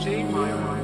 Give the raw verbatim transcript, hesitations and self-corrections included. Jmirum.